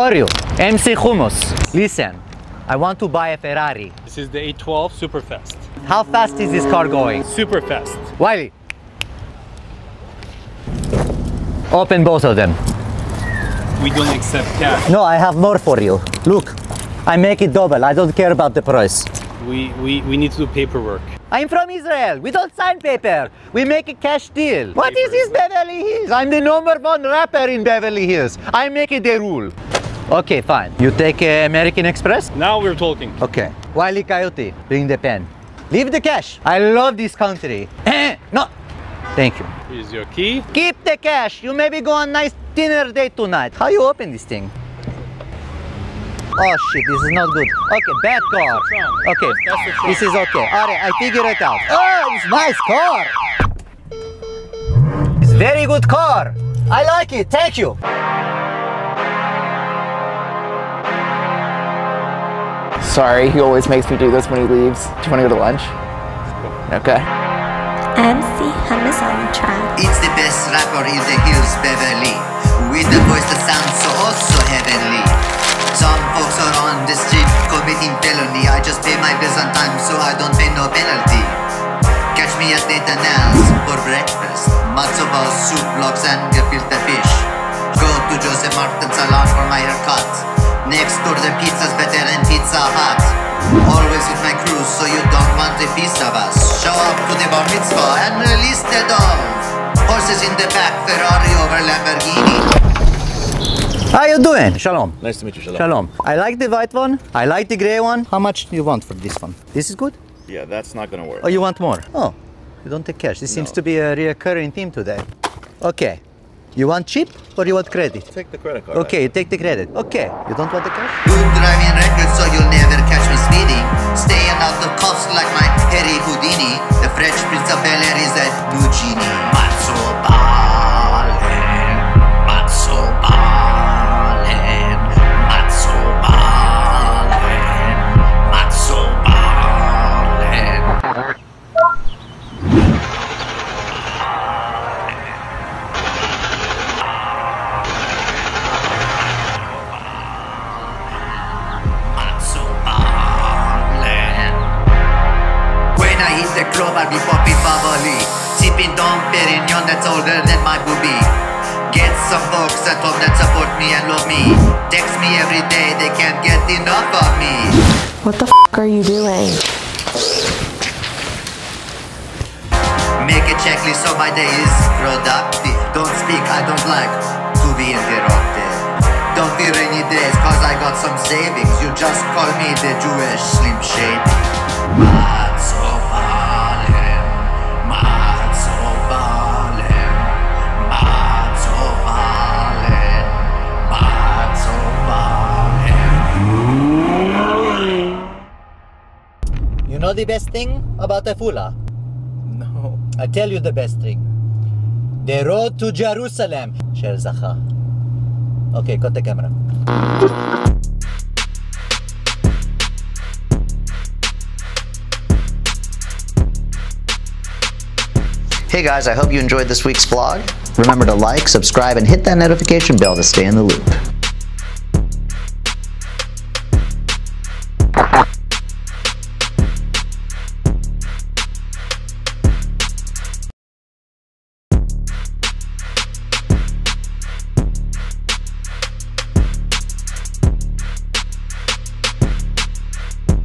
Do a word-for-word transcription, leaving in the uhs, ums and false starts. are you? M C Hummus. Listen, I want to buy a Ferrari. This is the eight twelve super fast. How fast is this car going? Super fast. Wiley, open both of them. We don't accept cash. No, I have more for you. Look, I make it double. I don't care about the price. We, we, we need to do paperwork. I'm from Israel. We don't sign paper. We make a cash deal. Paper. What is this Beverly Hills? I'm the number one rapper in Beverly Hills. I make it the rule. Okay, fine. You take uh, American Express? Now we're talking. Okay. Wiley Coyote, bring the pen. Leave the cash. I love this country. No. Thank you. Here's your key. Keep the cash. You maybe go on nice dinner date tonight. How you open this thing? Oh shit, this is not good. Okay, bad car. Okay, this is okay. Alright, I figure it out. Oh, it's nice car. It's very good car. I like it. Thank you. Sorry, he always makes me do this when he leaves. Do you want to go to lunch? Okay. M C Hummus on track. It's the best rapper in the hills, Beverly. With a voice that sounds so also heavenly. Some folks are on the street committing felony. I just pay my bills on time so I don't pay no penalty. Catch me at Nate n' Al's for breakfast. Matzo ball soup, lox and gefilte fish. Go to Joseph Martin's salon for my haircut. Next door the pizza's better than Pizza Hut. Always with my crew, so you don't want a piece of us. Show up to the Bar Mitzvah and release the dove. Horses in the back, Ferrari over Lamborghini. How you doing? Shalom. Nice to meet you, Shalom. Shalom. I like the white one. I like the grey one. How much do you want for this one? This is good? Yeah, that's not gonna work. Oh, you want more? Oh, you don't take cash. This no. seems to be a recurring theme today. Okay. You want cheap or you want credit? Take the credit card. Okay, you take the credit. Okay, you don't want the cash? Good driving record so you'll never catch me speeding. Staying out the cuffs like my Harry Houdini. The Fresh Prince of Bel-Air is a new genie. Matzo ballin', matzo ballin', matzo ballin', matzo ballin'. I'll be popping bubbly, sipping Dom Perignon that's older than my boobie. Get some folks at home that support me and love me. Text me every day, they can't get enough of me. What the f are you doing? Make a checklist so my day is productive. Don't speak, I don't like to be interrupted. Don't fear any days, cause I got some savings. You just call me the Jewish Slim Shady. That's all. You know the best thing about Afula? No. I tell you the best thing. The road to Jerusalem. Sher Zaha. Okay, cut the camera. Hey guys, I hope you enjoyed this week's vlog. Remember to like, subscribe, and hit that notification bell to stay in the loop.